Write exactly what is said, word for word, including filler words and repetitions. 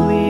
sleep.